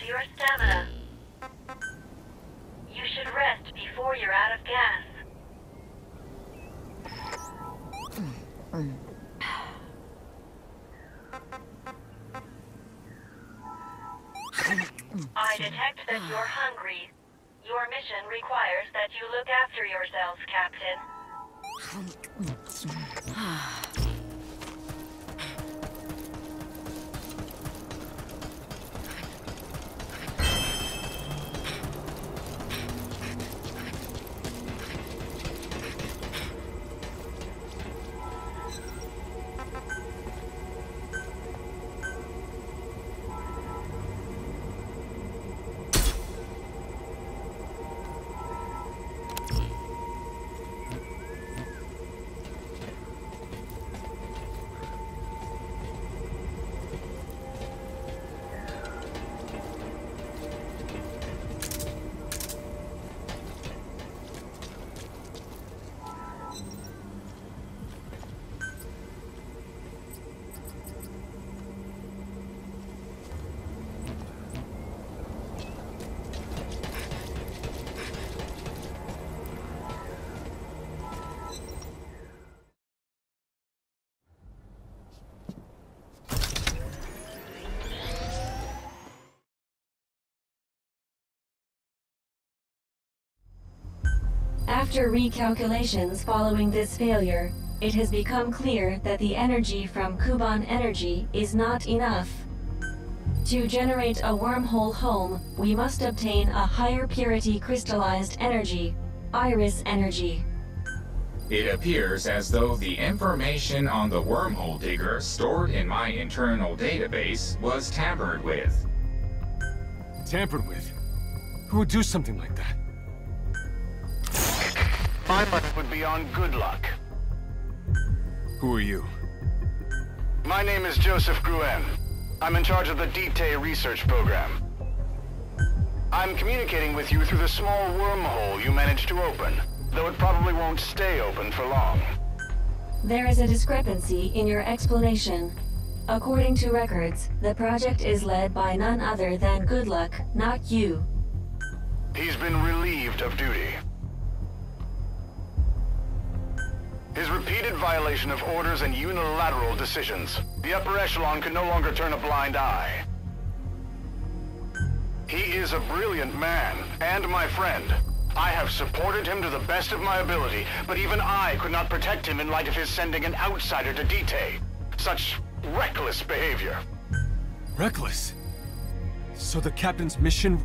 To your stamina. You should rest before you're out of gas. I detect that you're hungry. Your mission requires that you look after yourselves, Captain. After recalculations following this failure, it has become clear that the energy from Kuban Energy is not enough. To generate a wormhole home, we must obtain a higher purity crystallized energy, Iris Energy. It appears as though the information on the wormhole digger stored in my internal database was tampered with. Tampered with? Who would do something like that? My money would be on Goodluck. Who are you? My name is Joseph Gruen. I'm in charge of the DTE research program. I'm communicating with you through the small wormhole you managed to open, though it probably won't stay open for long. There is a discrepancy in your explanation. According to records, the project is led by none other than Goodluck, not you. He's been relieved of duty. His repeated violation of orders and unilateral decisions. The upper echelon can no longer turn a blind eye. He is a brilliant man, and my friend. I have supported him to the best of my ability, but even I could not protect him in light of his sending an outsider to DTE. Such reckless behavior. Reckless? So the captain's mission...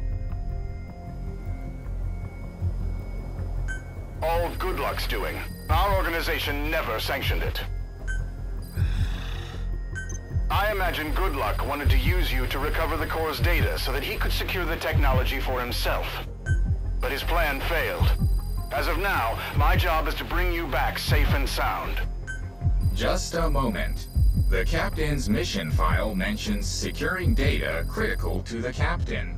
All Goodluck's doing. Our organization never sanctioned it. I imagine Goodluck wanted to use you to recover the Corps' data so that he could secure the technology for himself. But his plan failed. As of now, my job is to bring you back safe and sound. Just a moment. The captain's mission file mentions securing data critical to the captain.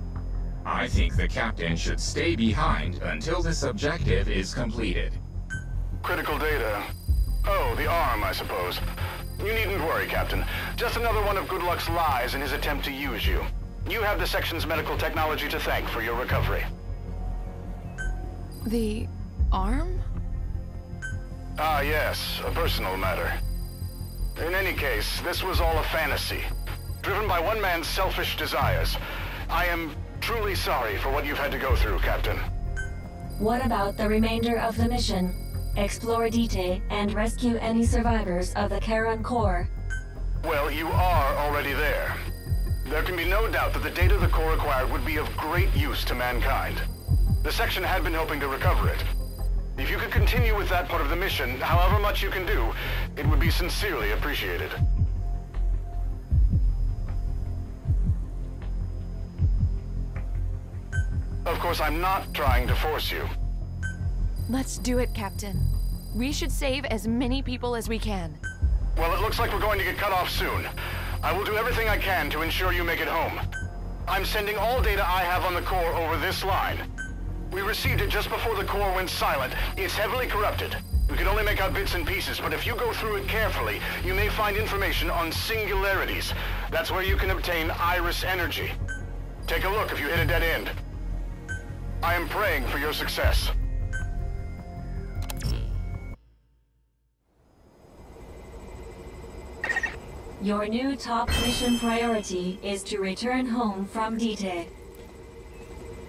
I think the captain should stay behind until this objective is completed. Critical data? Oh, the arm, I suppose. You needn't worry, Captain. Just another one of Goodluck's lies in his attempt to use you. You have the section's medical technology to thank for your recovery. The arm? Ah, yes, a personal matter. In any case, this was all a fantasy, driven by one man's selfish desires. I am truly sorry for what you've had to go through, Captain. What about the remainder of the mission? Explore DTE and rescue any survivors of the Keran Corps. Well, you are already there. There can be no doubt that the data the Corps acquired would be of great use to mankind. The section had been hoping to recover it. If you could continue with that part of the mission, however much you can do, it would be sincerely appreciated. Of course, I'm not trying to force you. Let's do it, Captain. We should save as many people as we can. Well, it looks like we're going to get cut off soon. I will do everything I can to ensure you make it home. I'm sending all data I have on the Corps over this line. We received it just before the Corps went silent. It's heavily corrupted. We can only make out bits and pieces, but if you go through it carefully, you may find information on singularities. That's where you can obtain Iris Energy. Take a look if you hit a dead end. I am praying for your success. Your new top mission priority is to return home from DTE.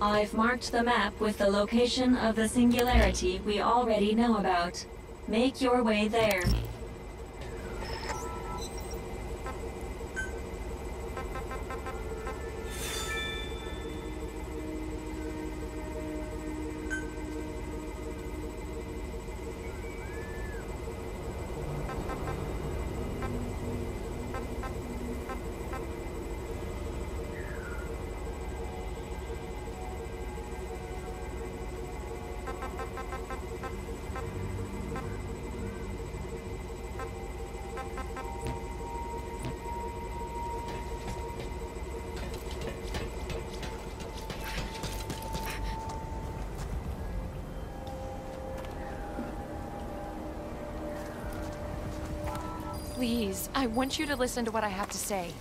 I've marked the map with the location of the singularity we already know about. Make your way there. Please, I want you to listen to what I have to say.